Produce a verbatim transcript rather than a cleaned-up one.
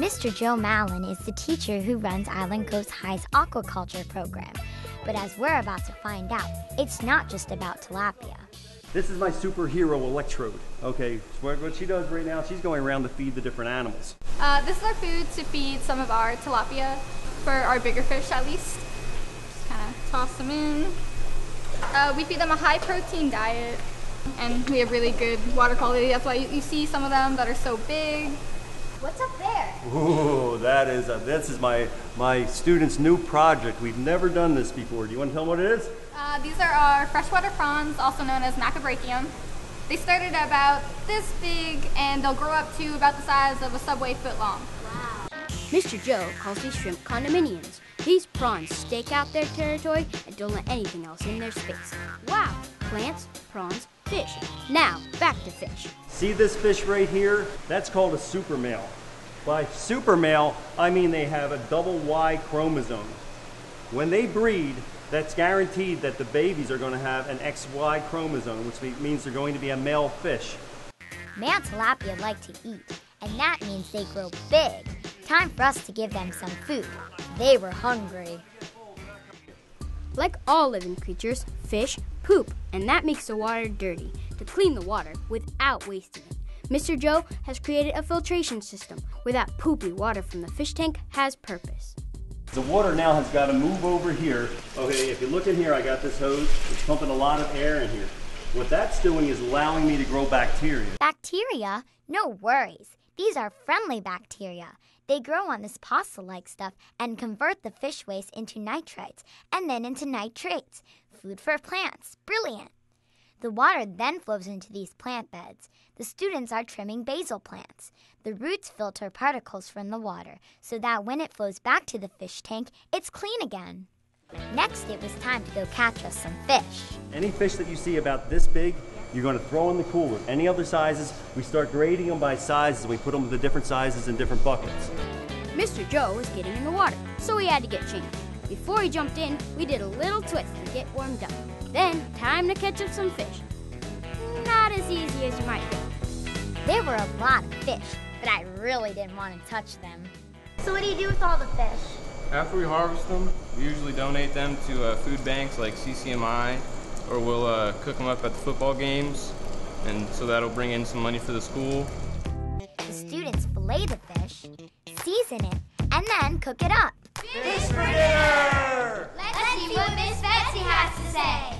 Mister Joe Mallon is the teacher who runs Island Coast High's aquaculture program. But as we're about to find out, it's not just about tilapia. This is my superhero electrode, okay? What she does right now, she's going around to feed the different animals. Uh, this is our food to feed some of our tilapia, for our bigger fish at least. Just kind of toss them in. Uh, we feed them a high protein diet, and we have really good water quality. That's why you, you see some of them that are so big. What's up there? Ooh, that is a, this is my, my student's new project. We've never done this before. Do you want to tell them what it is? Uh, these are our freshwater prawns, also known as Macrobrachium. They started about this big, and they'll grow up to about the size of a Subway foot long. Wow. Mister Joe calls these shrimp condominions. These prawns stake out their territory and don't let anything else in their space. Wow! Plants, prawns, fish. Now, back to fish. See this fish right here? That's called a super male. By super male, I mean they have a double Y chromosome. When they breed, that's guaranteed that the babies are going to have an X Y chromosome, which means they're going to be a male fish. Male tilapia like to eat, and that means they grow big. Time for us to give them some food. They were hungry. Like all living creatures, fish poop, and that makes the water dirty. To clean the water without wasting it, Mister Joe has created a filtration system where that poopy water from the fish tank has purpose. The water now has got to move over here. Okay, if you look in here, I got this hose. It's pumping a lot of air in here. What that's doing is allowing me to grow bacteria. Bacteria? No worries. These are friendly bacteria. They grow on this pasta-like stuff and convert the fish waste into nitrites and then into nitrates. Food for plants. Brilliant. The water then flows into these plant beds. The students are trimming basil plants. The roots filter particles from the water so that when it flows back to the fish tank, it's clean again. Next, it was time to go catch us some fish. Any fish that you see about this big, you're going to throw in the cooler. Any other sizes, we start grading them by sizes. We put them to the different sizes in different buckets. Mister Joe was getting in the water, so he had to get changed. Before he jumped in, we did a little twist to get warmed up. Then, time to catch up some fish. Not as easy as you might think. There were a lot of fish, but I really didn't want to touch them. So what do you do with all the fish? After we harvest them, we usually donate them to uh, food banks like C C M I, or we'll uh, cook them up at the football games, and so that'll bring in some money for the school. The students fillet the fish, season it, and then cook it up. Fish for dinner! Let's see what Miss Betsy has to say.